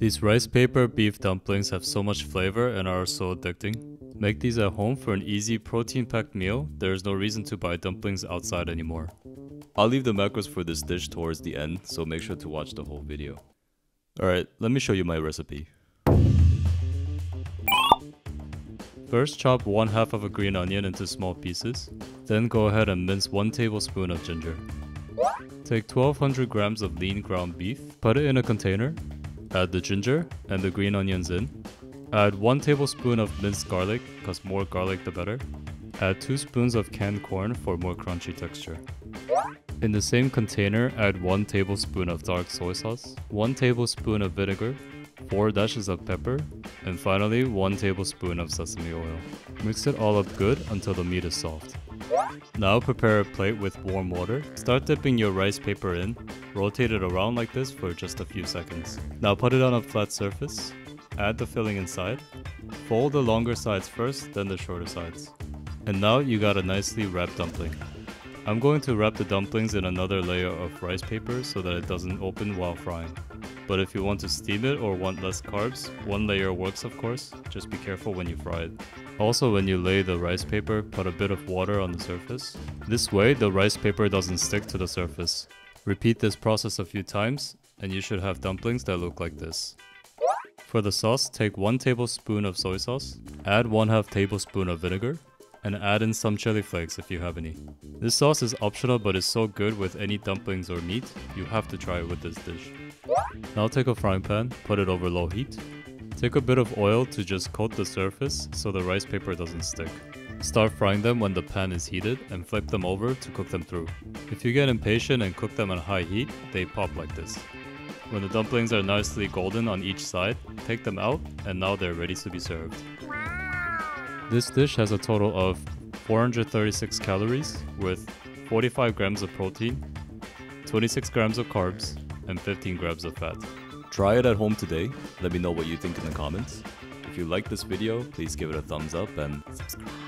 These rice paper beef dumplings have so much flavor and are so addicting. Make these at home for an easy protein-packed meal. There is no reason to buy dumplings outside anymore. I'll leave the macros for this dish towards the end, so make sure to watch the whole video. Alright, let me show you my recipe. First, chop one half of a green onion into small pieces. Then go ahead and mince 1 tablespoon of ginger. Take 1200 grams of lean ground beef, put it in a container. Add the ginger and the green onions in. Add 1 tablespoon of minced garlic, cause more garlic the better. Add 2 spoons of canned corn for more crunchy texture. In the same container, add 1 tablespoon of dark soy sauce, 1 tablespoon of vinegar, 4 dashes of pepper, and finally 1 tablespoon of sesame oil. Mix it all up good until the meat is soft. Now prepare a plate with warm water. Start dipping your rice paper in. Rotate it around like this for just a few seconds. Now put it on a flat surface. Add the filling inside. Fold the longer sides first, then the shorter sides. And now you got a nicely wrapped dumpling. I'm going to wrap the dumplings in another layer of rice paper so that it doesn't open while frying. But if you want to steam it or want less carbs, one layer works of course, just be careful when you fry it. Also, when you lay the rice paper, put a bit of water on the surface. This way, the rice paper doesn't stick to the surface. Repeat this process a few times, and you should have dumplings that look like this. For the sauce, take 1 tablespoon of soy sauce, add 1/2 tablespoon of vinegar, and add in some chili flakes if you have any. This sauce is optional but is so good with any dumplings or meat, you have to try it with this dish. Now take a frying pan, put it over low heat. Take a bit of oil to just coat the surface so the rice paper doesn't stick. Start frying them when the pan is heated and flip them over to cook them through. If you get impatient and cook them on high heat, they pop like this. When the dumplings are nicely golden on each side, take them out and now they're ready to be served. This dish has a total of 436 calories with 45 grams of protein, 26 grams of carbs, and 15 grams of fat. Try it at home today. Let me know what you think in the comments. If you like this video, please give it a thumbs up and subscribe.